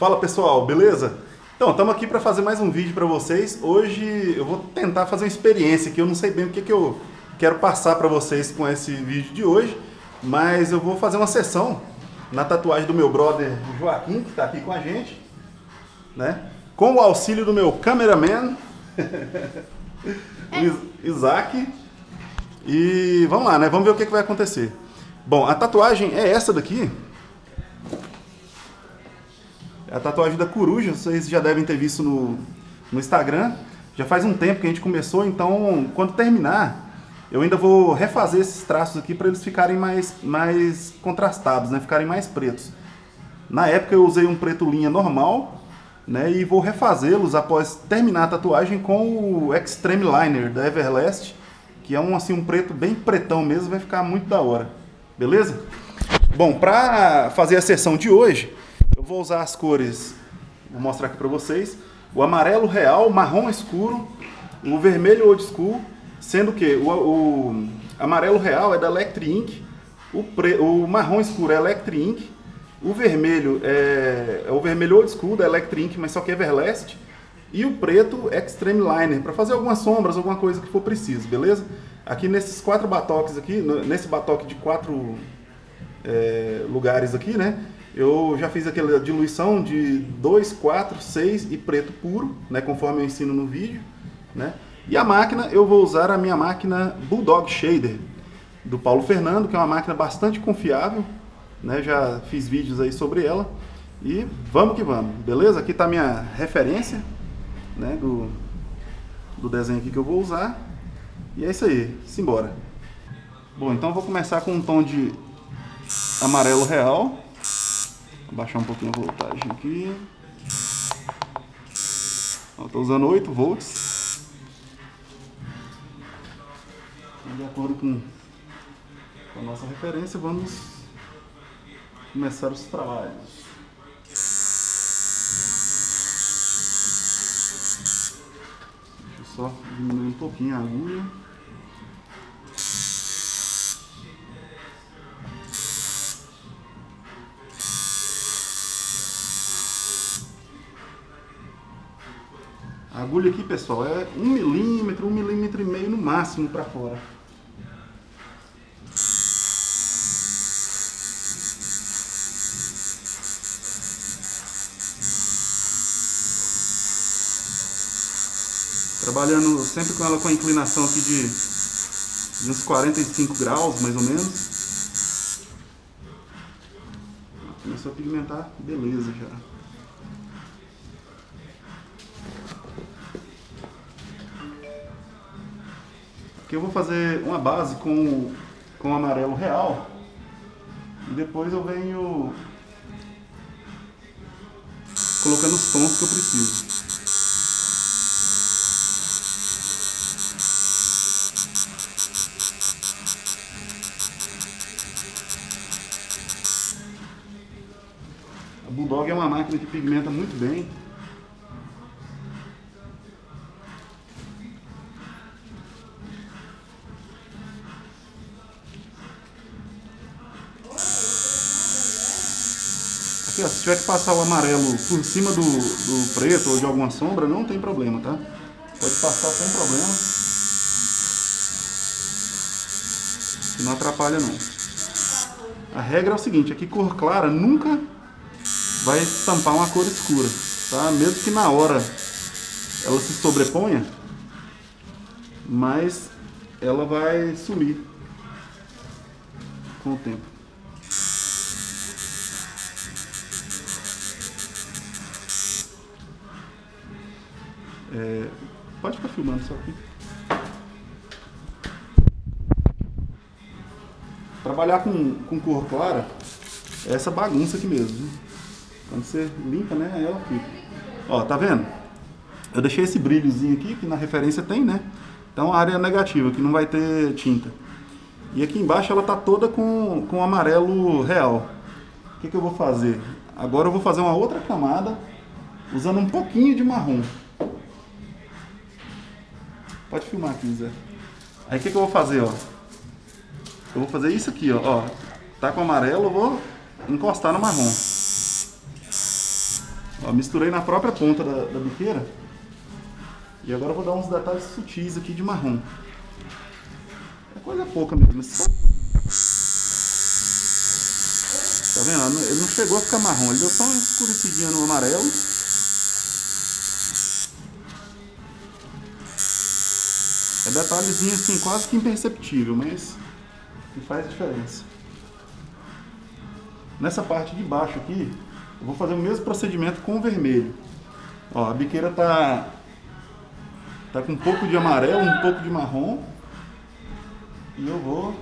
Fala pessoal, beleza? Então, estamos aqui para fazer mais um vídeo para vocês. Hoje eu vou tentar fazer uma experiência que eu não sei bem o que eu quero passar para vocês com esse vídeo de hoje, mas eu vou fazer uma sessão na tatuagem do meu brother Joaquim, que está aqui com a gente, né? Com o auxílio do meu cameraman, Isaac. E vamos lá, né? Vamos ver o que vai acontecer. Bom, a tatuagem é essa daqui. A tatuagem da coruja, vocês já devem ter visto no Instagram. Já faz um tempo que a gente começou, então quando terminar, eu ainda vou refazer esses traços aqui para eles ficarem mais contrastados, né? Ficarem mais pretos. Na época eu usei um preto linha normal, né? E vou refazê-los após terminar a tatuagem com o Extreme Liner da Everlast, que é um preto bem pretão mesmo, vai ficar muito da hora. Beleza? Bom, para fazer a sessão de hoje, eu vou usar as cores, vou mostrar aqui para vocês, o amarelo real, o marrom escuro, o vermelho old school, sendo que o amarelo real é da Electric Ink, o marrom escuro é Electric Ink, o vermelho é o vermelho old school da Electric Ink, mas só que é Everlast, e o preto Extreme Liner, para fazer algumas sombras, alguma coisa que for preciso, beleza? Aqui nesses quatro batoques aqui, nesse batoque de quatro lugares aqui, né? Eu já fiz aquela diluição de 2, 4, 6 e preto puro, né, conforme eu ensino no vídeo, né? E a máquina, eu vou usar a minha máquina Bulldog Shader, do Paulo Fernando, que é uma máquina bastante confiável, né? Já fiz vídeos aí sobre ela. E vamos que vamos, beleza? Aqui está a minha referência, né, do desenho aqui que eu vou usar. E é isso aí, simbora. Bom, então eu vou começar com um tom de amarelo real. Abaixar um pouquinho a voltagem aqui. Estou usando 8 volts. De acordo com a nossa referência, vamos começar os trabalhos. Deixa eu só diminuir um pouquinho a agulha. A agulha aqui, pessoal, é 1 milímetro, 1,5 milímetro no máximo para fora. Trabalhando sempre com ela com a inclinação aqui de uns 45 graus, mais ou menos. Começou a pigmentar, beleza já. Que eu vou fazer uma base com o amarelo real e depois eu venho colocando os tons que eu preciso. A Bulldog é uma máquina que pigmenta muito bem. Se tiver que passar o amarelo por cima do preto ou de alguma sombra, não tem problema, tá? Pode passar sem problema, que não atrapalha não. A regra é o seguinte, é que cor clara nunca vai estampar uma cor escura, tá? Mesmo que na hora ela se sobreponha, mas ela vai sumir com o tempo. Pode ficar filmando só aqui. Trabalhar com cor clara é essa bagunça aqui mesmo, viu? Quando você limpa, né, ela fica. Ó, tá vendo? Eu deixei esse brilhozinho aqui, que na referência tem, né? Então a área negativa, que não vai ter tinta. E aqui embaixo ela tá toda com amarelo real. O que eu vou fazer? Agora eu vou fazer uma outra camada usando um pouquinho de marrom. Pode filmar aqui, Zé. Aí o que eu vou fazer, ó? Eu vou fazer isso aqui, ó. Tá com amarelo, eu vou encostar no marrom. Ó, misturei na própria ponta da biqueira. E agora eu vou dar uns detalhes sutis aqui de marrom. É coisa pouca mesmo. Tá vendo? Ele não chegou a ficar marrom. Ele deu só uma escurecidinha no amarelo. É detalhezinho assim, quase que imperceptível, mas que faz diferença. Nessa parte de baixo aqui, eu vou fazer o mesmo procedimento com o vermelho. Ó, a biqueira tá com um pouco de amarelo, um pouco de marrom. E eu vou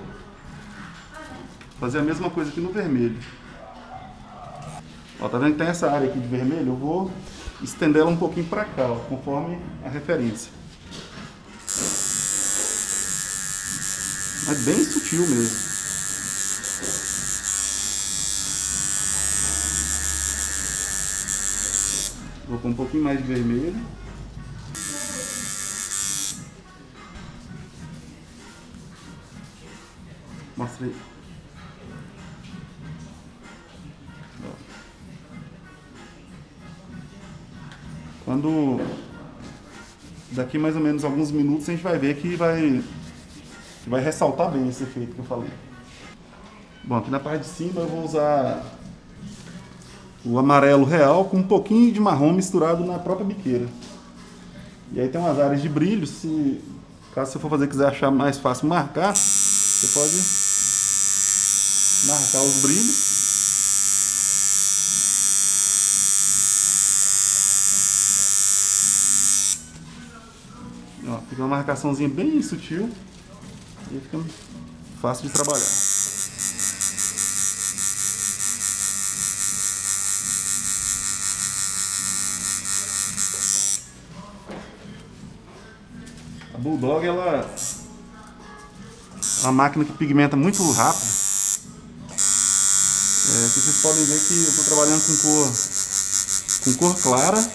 fazer a mesma coisa aqui no vermelho. Ó, tá vendo que tem essa área aqui de vermelho? Eu vou estender ela um pouquinho pra cá, ó, conforme a referência. Mas bem sutil mesmo. Vou pôr um pouquinho mais de vermelho. Mostra aí. Quando daqui mais ou menos alguns minutos a gente vai ver que vai ressaltar bem esse efeito que eu falei. Bom, aqui na parte de cima eu vou usar o amarelo real com um pouquinho de marrom misturado na própria biqueira. E aí tem umas áreas de brilho, caso você for fazer e quiser achar mais fácil marcar, você pode marcar os brilhos. Ó, fica uma marcaçãozinha bem sutil e fica fácil de trabalhar. A Bulldog, ela é uma máquina que pigmenta muito rápido. Aqui vocês podem ver que eu estou trabalhando com cor clara.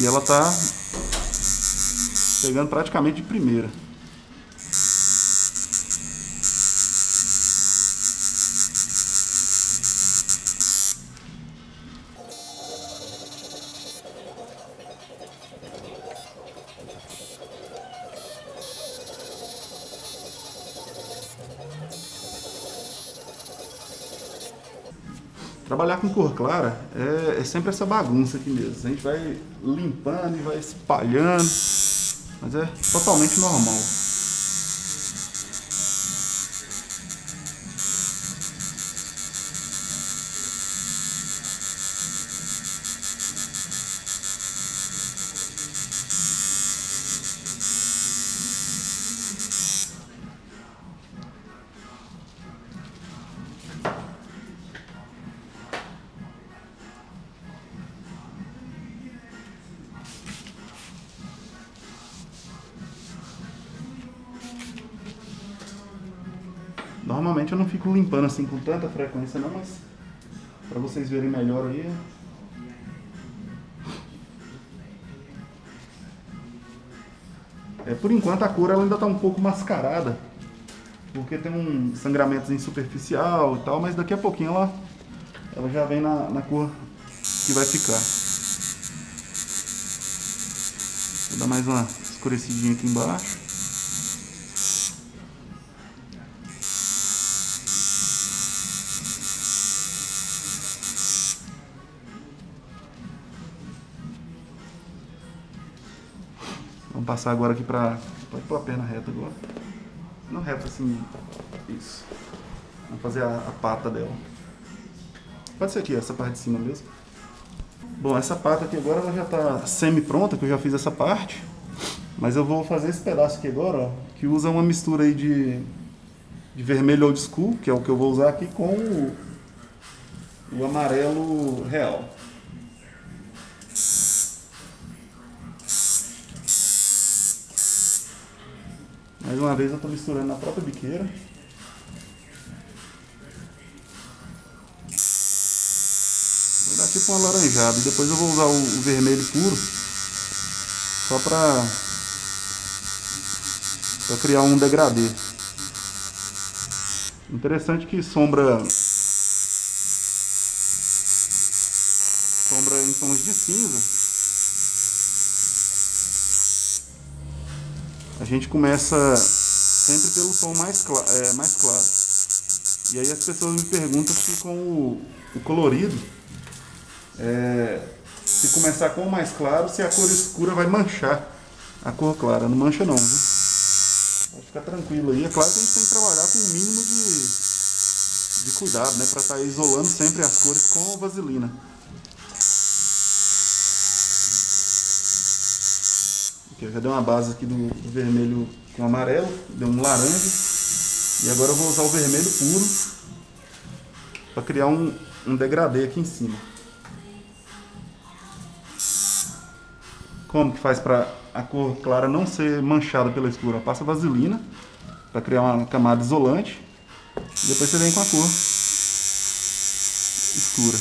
E ela está pegando praticamente de primeira. Trabalhar com cor clara é sempre essa bagunça aqui mesmo. A gente vai limpando e vai espalhando, mas é totalmente normal. Normalmente eu não fico limpando assim com tanta frequência não, mas para vocês verem melhor aí. Por enquanto a cor ela ainda está um pouco mascarada, porque tem um sangramentozinho superficial e tal, mas daqui a pouquinho ela já vem na cor que vai ficar. Vou dar mais uma escurecidinha aqui embaixo. Passar agora aqui pra perna reta agora. Não reta assim, isso. Vamos fazer a pata dela. Pode ser aqui, essa parte de cima mesmo. Bom, essa pata aqui agora ela já tá semi-pronta, que eu já fiz essa parte. Mas eu vou fazer esse pedaço aqui agora, ó, que usa uma mistura aí de vermelho old school, que é o que eu vou usar aqui, com o amarelo real. Mais uma vez eu estou misturando na própria biqueira. Vou dar tipo um alaranjado. Depois eu vou usar o vermelho puro. Só para criar um degradê. Interessante que sombra os tons de cinza, a gente começa sempre pelo tom mais claro. E aí as pessoas me perguntam se com o colorido, se começar com o mais claro, se a cor escura vai manchar a cor clara. Não mancha não, viu? Pode ficar tranquilo aí. É claro que a gente tem que trabalhar com o mínimo de cuidado, né? Para estar isolando sempre as cores com vaselina. Aqui, eu já dei uma base aqui do vermelho com amarelo, deu um laranja. E agora eu vou usar o vermelho puro para criar um degradê aqui em cima. Como que faz para a cor clara não ser manchada pela escura? Passa vaselina para criar uma camada isolante. Depois você vem com a cor escura.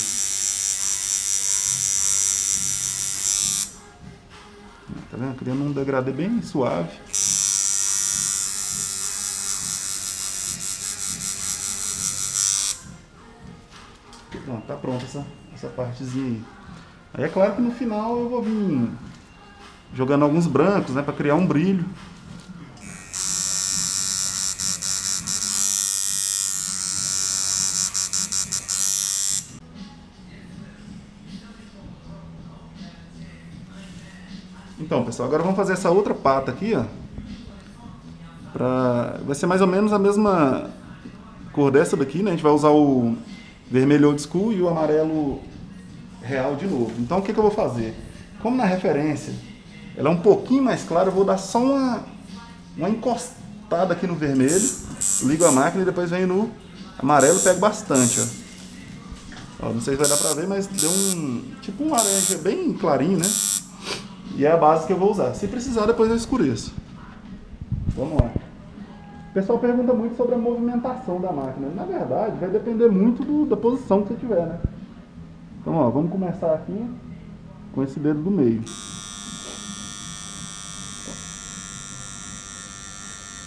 Tá vendo? Criando um degradê bem suave. Pronto, tá pronta essa partezinha aí. Aí é claro que no final eu vou vir jogando alguns brancos, né, para criar um brilho. Então, pessoal, agora vamos fazer essa outra pata aqui, ó. Vai ser mais ou menos a mesma cor dessa daqui, né? A gente vai usar o vermelho old school e o amarelo real de novo. Então, o que eu vou fazer? Como na referência ela é um pouquinho mais clara, eu vou dar só uma encostada aqui no vermelho, ligo a máquina e depois venho no amarelo e pego bastante, ó. Não sei se vai dar pra ver, mas deu tipo um laranja bem clarinho, né? E é a base que eu vou usar. Se precisar, depois eu escureço. Vamos lá. O pessoal pergunta muito sobre a movimentação da máquina. Na verdade, vai depender muito da posição que você tiver, né? Então, ó, vamos começar aqui com esse dedo do meio.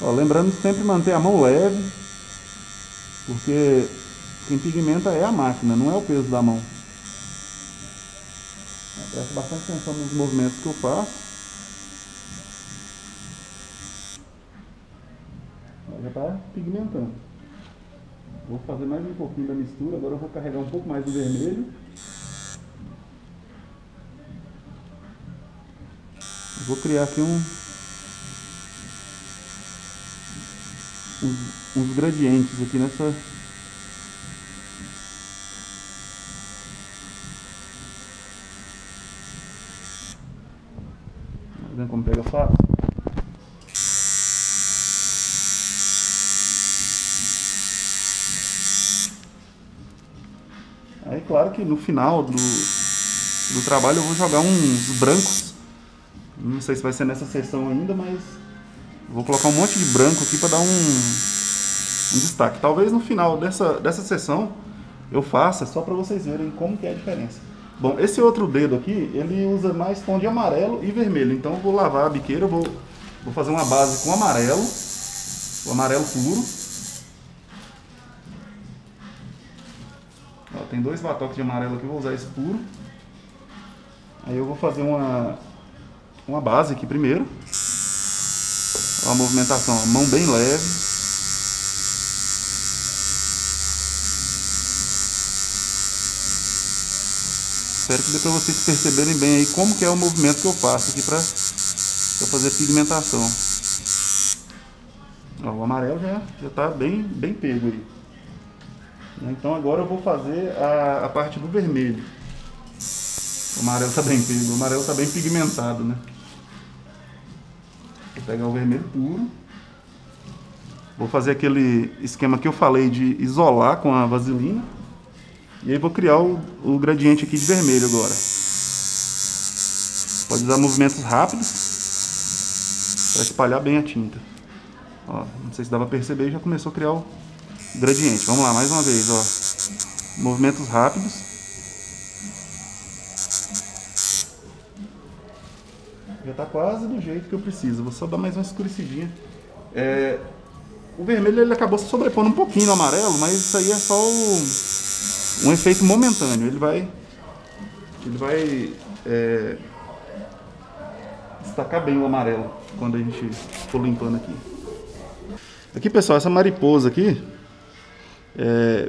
Ó, lembrando sempre manter a mão leve, porque quem pigmenta é a máquina, não é o peso da mão. Presta bastante atenção nos movimentos que eu faço. Já está pigmentando. Vou fazer mais um pouquinho da mistura. Agora eu vou carregar um pouco mais do vermelho. Vou criar aqui uns gradientes aqui nessa... Como pega fácil. Aí claro que no final do trabalho eu vou jogar uns brancos. Não sei se vai ser nessa sessão ainda, mas vou colocar um monte de branco aqui para dar um destaque. Talvez no final dessa sessão eu faça, só para vocês verem como que é a diferença. Bom, esse outro dedo aqui, ele usa mais tom de amarelo e vermelho. Então eu vou lavar a biqueira, vou fazer uma base com amarelo, o amarelo puro. Ó, tem dois batoques de amarelo aqui, eu vou usar esse puro. Aí eu vou fazer uma base aqui primeiro. Ó, a movimentação, ó, mão bem leve. Espero que dê para vocês perceberem bem aí como que é o movimento que eu faço aqui para fazer a pigmentação. Ó, o amarelo já está bem pego aí. Então agora eu vou fazer a parte do vermelho. O amarelo está bem pego, o amarelo está bem pigmentado, né? Vou pegar o vermelho puro. Vou fazer aquele esquema que eu falei de isolar com a vaselina. E aí vou criar o gradiente aqui de vermelho agora. Pode usar movimentos rápidos para espalhar bem a tinta. Ó, não sei se dá para perceber, já começou a criar o gradiente. Vamos lá, mais uma vez, ó. Movimentos rápidos. Já está quase do jeito que eu preciso. Vou só dar mais uma escurecidinha. O vermelho ele acabou se sobrepondo um pouquinho no amarelo, mas isso aí é só um efeito momentâneo, ele vai ele vai destacar bem o amarelo quando a gente for limpando aqui. Aqui, pessoal, essa mariposa aqui,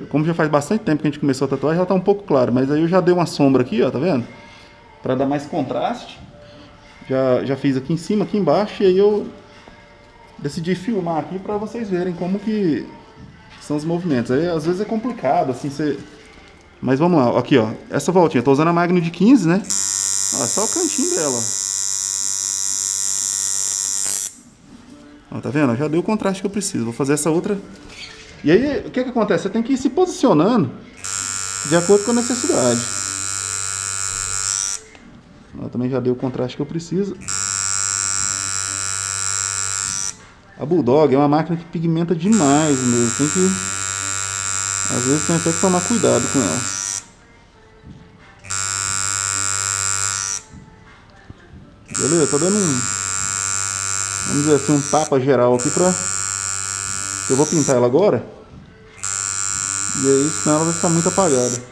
como já faz bastante tempo que a gente começou a tatuar, já está um pouco claro, mas aí eu já dei uma sombra aqui, ó, tá vendo? Para dar mais contraste. Já fiz aqui em cima, aqui embaixo, e aí eu decidi filmar aqui para vocês verem como que são os movimentos. Aí, às vezes é complicado, assim, você... Mas vamos lá, aqui, ó, essa voltinha, eu tô usando a Magno de 15, né? Ó, é só o cantinho dela, ó. Ó, tá vendo? Já deu o contraste que eu preciso, vou fazer essa outra. E aí, o que que acontece? Você tem que ir se posicionando de acordo com a necessidade. Ó, também já deu o contraste que eu preciso. A Bulldog é uma máquina que pigmenta demais mesmo, tem que... Às vezes tem até que tomar cuidado com ela. Beleza, tô dando um... Vamos dizer assim, um tapa geral aqui pra... Eu vou pintar ela agora. E aí, senão ela vai ficar muito apagada.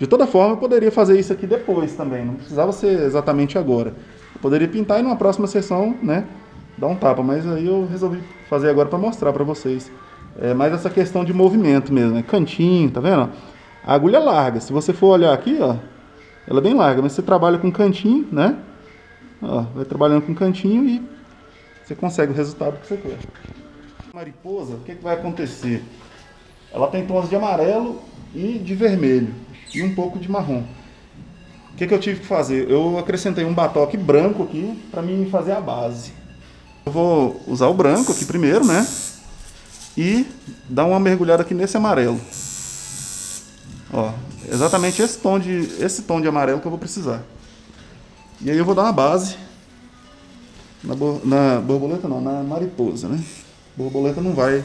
De toda forma, eu poderia fazer isso aqui depois também. Não precisava ser exatamente agora. Eu poderia pintar e numa próxima sessão, né? Dá um tapa, mas aí eu resolvi fazer agora para mostrar para vocês. É mais essa questão de movimento mesmo, né? Cantinho, tá vendo? A agulha é larga, se você for olhar aqui, ó, ela é bem larga, mas você trabalha com cantinho, né? Ó, vai trabalhando com cantinho e você consegue o resultado que você quer. Mariposa, o que que vai acontecer? Ela tem tons de amarelo e de vermelho, e um pouco de marrom. O que que eu tive que fazer? Eu acrescentei um batoque branco aqui, para mim fazer a base. Eu vou usar o branco aqui primeiro, né? E dar uma mergulhada aqui nesse amarelo. Ó, exatamente esse tom de amarelo que eu vou precisar. E aí eu vou dar uma base na mariposa, né? Borboleta não vai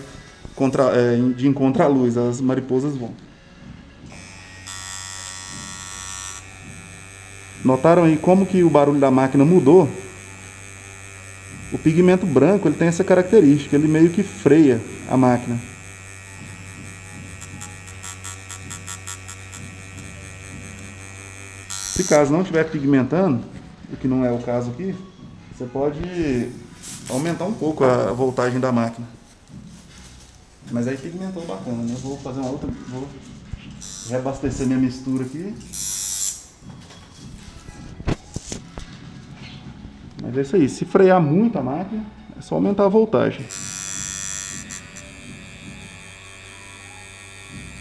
de encontro à luz, as mariposas vão. Notaram aí como que o barulho da máquina mudou? O pigmento branco, ele tem essa característica, ele meio que freia a máquina. Se caso não estiver pigmentando, o que não é o caso aqui, você pode aumentar um pouco a voltagem da máquina. Mas aí pigmentou bacana, né? Eu vou fazer uma outra, vou reabastecer minha mistura aqui. Mas é isso aí, se frear muito a máquina, é só aumentar a voltagem.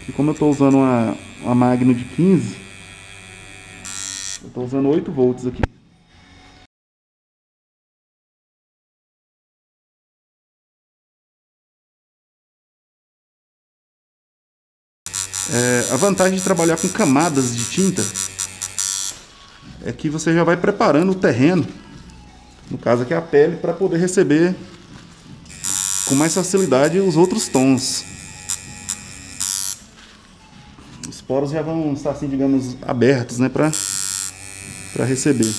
E como eu estou usando uma Magno de 15, eu estou usando 8 volts aqui. A vantagem de trabalhar com camadas de tinta é que você já vai preparando o terreno, no caso aqui a pele, para poder receber com mais facilidade os outros tons. Os poros já vão estar assim, digamos, abertos, né, para receber.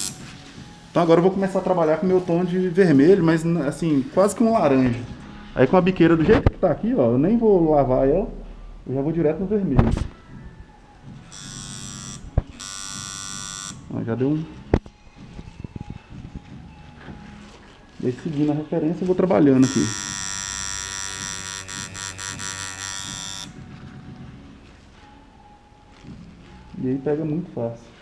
Então agora eu vou começar a trabalhar com o meu tom de vermelho, mas assim, quase que um laranja. Aí com a biqueira do jeito que tá aqui, ó, eu nem vou lavar ela, eu já vou direto no vermelho. Ó, já deu um... E aí, seguindo a referência, eu vou trabalhando aqui. E aí pega muito fácil.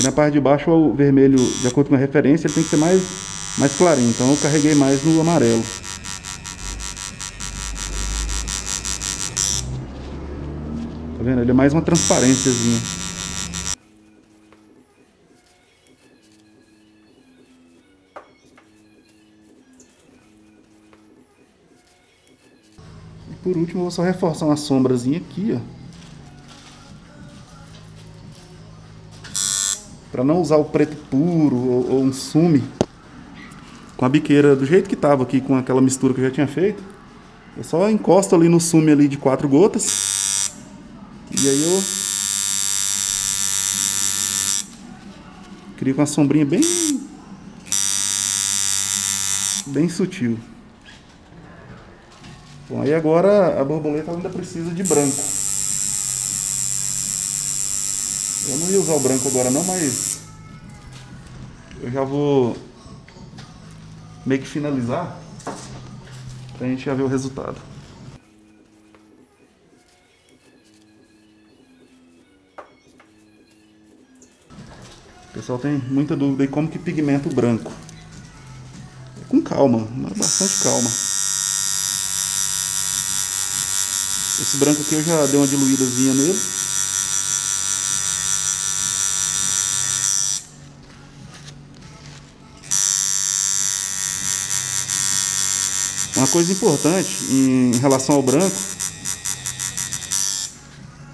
E na parte de baixo o vermelho, de acordo com a referência, ele tem que ser mais clarinho, então eu carreguei mais no amarelo. Tá vendo? Ele é mais uma transparênciazinha. Por último, eu vou só reforçar uma sombrazinha aqui, ó. Para não usar o preto puro ou um sume. Com a biqueira do jeito que estava aqui, com aquela mistura que eu já tinha feito, eu só encosto ali no sume ali de 4 gotas. E aí eu crio com uma sombrinha bem sutil. Bom, aí agora a borboleta ainda precisa de branco. Eu não ia usar o branco agora não, mas eu já vou meio que finalizar pra gente já ver o resultado. O pessoal tem muita dúvida aí como que pigmenta o branco. É com calma, mas bastante calma. Esse branco aqui eu já dei uma diluídazinha nele. Uma coisa importante em relação ao branco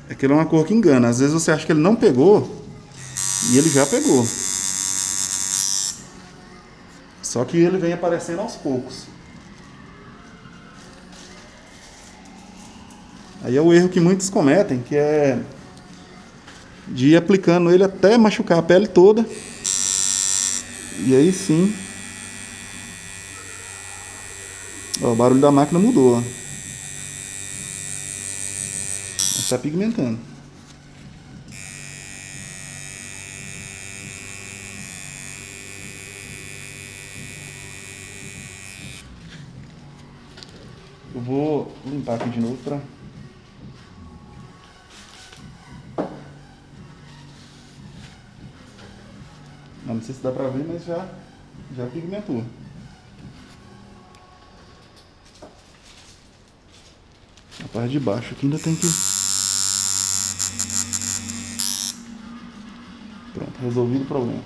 é que ele é uma cor que engana. Às vezes você acha que ele não pegou e ele já pegou. Só que ele vem aparecendo aos poucos. Aí é o erro que muitos cometem, que é de ir aplicando ele até machucar a pele toda. E aí sim. Ó, o barulho da máquina mudou. Ó. Está pigmentando. Eu vou limpar aqui de novo para... Não sei se dá pra ver, mas já pigmentou. A parte de baixo aqui ainda tem que... Pronto, resolvido o problema.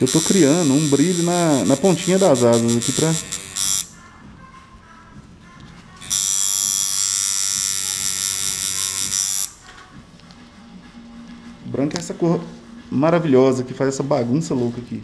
Que eu tô criando um brilho na pontinha das asas aqui pra... O branco é essa cor maravilhosa que faz essa bagunça louca aqui.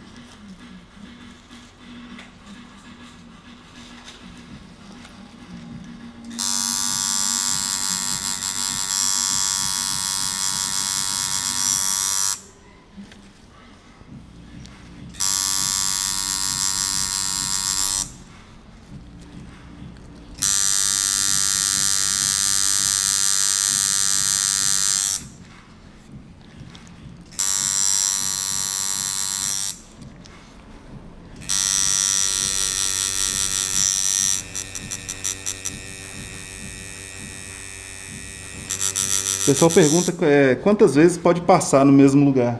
O pessoal pergunta quantas vezes pode passar no mesmo lugar.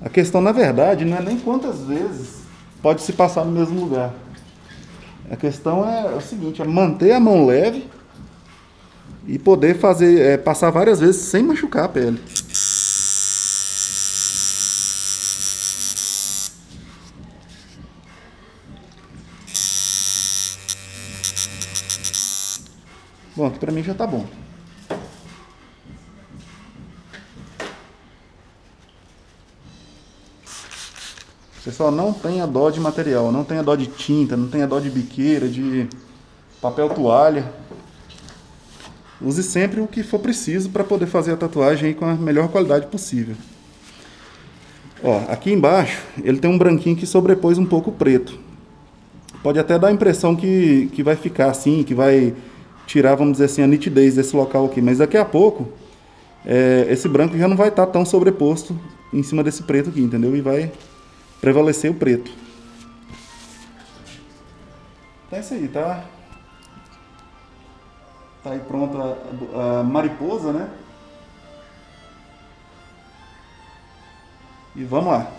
A questão, na verdade, não é nem quantas vezes pode se passar no mesmo lugar. A questão é o seguinte, é manter a mão leve e poder fazer, passar várias vezes sem machucar a pele. Bom, aqui pra mim já tá bom. Pessoal, não tenha dó de material, não tenha dó de tinta, não tenha dó de biqueira, de papel toalha. Use sempre o que for preciso para poder fazer a tatuagem aí com a melhor qualidade possível. Ó, aqui embaixo ele tem um branquinho que sobrepôs um pouco o preto. Pode até dar a impressão que vai ficar assim, que vai tirar, vamos dizer assim, a nitidez desse local aqui. Mas daqui a pouco, esse branco já não vai estar tão sobreposto em cima desse preto aqui, entendeu? E vai prevalecer o preto. Então é isso aí, tá? Tá aí pronta a mariposa, né? E vamos lá.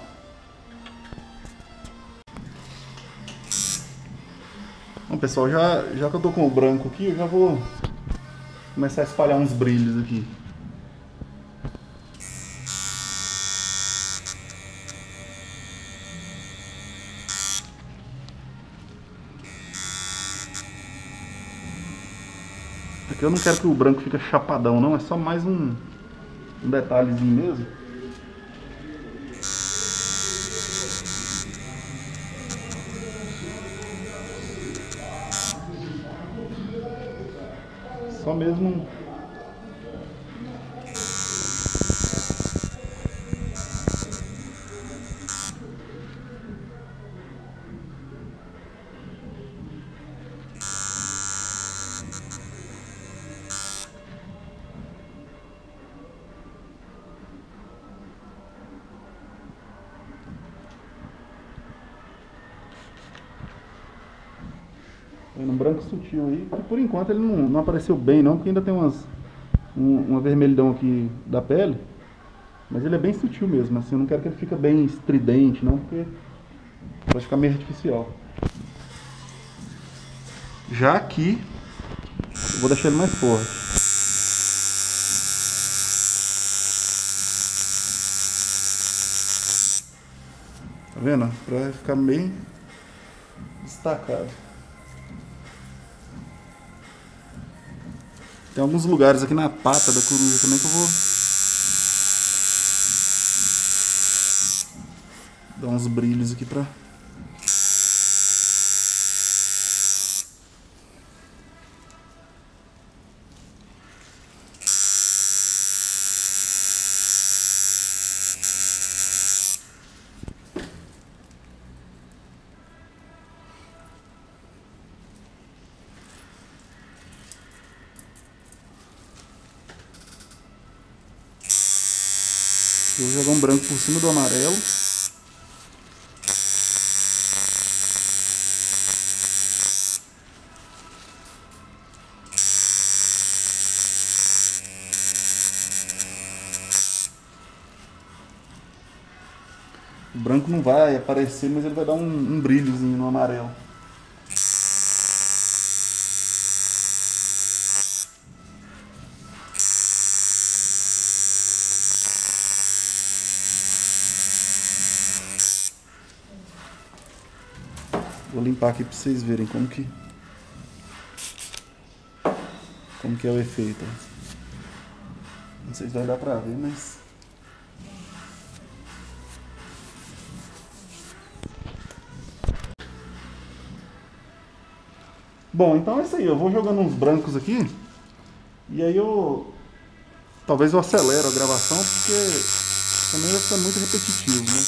Bom, pessoal, já que eu tô com o branco aqui, eu já vou começar a espalhar uns brilhos aqui. Aqui eu não quero que o branco fique chapadão, não. É só mais um detalhezinho mesmo. Só mesmo... Um branco sutil aí, que por enquanto ele não apareceu bem não, porque ainda tem uma vermelhidão aqui da pele, mas ele é bem sutil mesmo, assim, eu não quero que ele fique bem estridente não, porque vai ficar meio artificial. Já aqui, eu vou deixar ele mais forte. Tá vendo? Pra ficar bem destacado. Tem alguns lugares aqui na pata da coruja também que eu vou dar uns brilhos aqui pra... Vou jogar um branco por cima do amarelo. O branco não vai aparecer, mas ele vai dar um brilhozinho no amarelo. Vou limpar aqui para vocês verem como que é o efeito. Não sei se vai dar para ver, mas... Bom, então é isso aí. Eu vou jogando uns brancos aqui. E aí eu... Talvez eu acelero a gravação, porque também vai ficar muito repetitivo, né?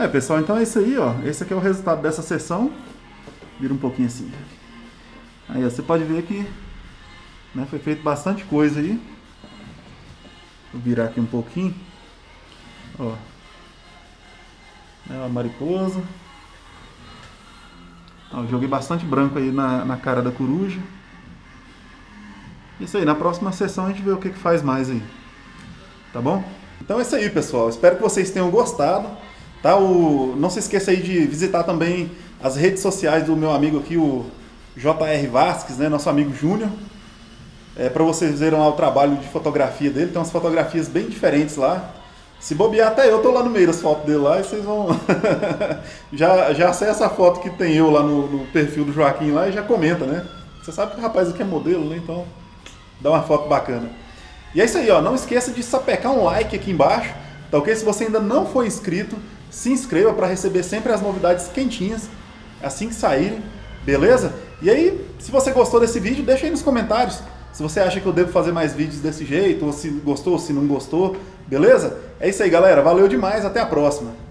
É, pessoal, então é isso aí, ó. Esse aqui é o resultado dessa sessão. Vira um pouquinho assim. Aí, ó, você pode ver que, né, foi feito bastante coisa aí. Vou virar aqui um pouquinho. Ó. É uma mariposa. Ó, joguei bastante branco aí na cara da coruja. Isso aí, na próxima sessão a gente vê o que faz mais aí. Tá bom? Então é isso aí, pessoal. Espero que vocês tenham gostado. Tá? Não se esqueça aí de visitar também as redes sociais do meu amigo aqui, o J.R. Vasquez, né? Nosso amigo Júnior. É, para vocês verem lá o trabalho de fotografia dele. Tem umas fotografias bem diferentes lá. Se bobear, até eu tô lá no meio das fotos dele lá e vocês vão... já acessa a foto que tem eu lá no perfil do Joaquim lá e já comenta, né? Você sabe que o rapaz aqui é modelo, né? Então dá uma foto bacana. E é isso aí, ó. Não esqueça de sapecar um like aqui embaixo, tá ok? Se você ainda não for inscrito, se inscreva para receber sempre as novidades quentinhas assim que saírem, beleza? E aí, se você gostou desse vídeo, deixa aí nos comentários se você acha que eu devo fazer mais vídeos desse jeito, ou se gostou, ou se não gostou, beleza? É isso aí, galera. Valeu demais. Até a próxima.